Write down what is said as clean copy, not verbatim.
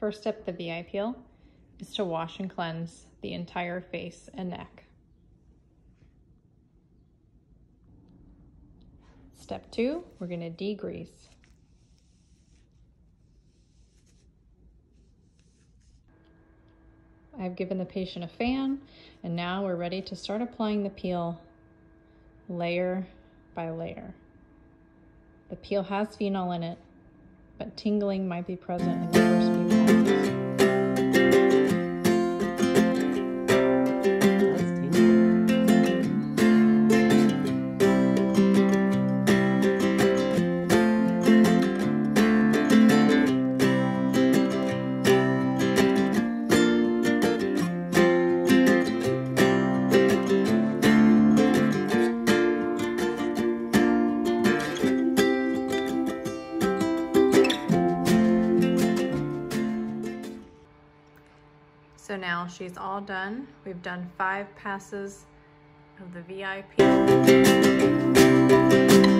First step, the VI Peel, is to wash and cleanse the entire face and neck. Step 2, we're going to degrease. I've given the patient a fan, and now we're ready to start applying the peel layer by layer. The peel has phenol in it, but tingling might be present in the first few moments. So now she's all done. We've done 5 passes of the VI Peel.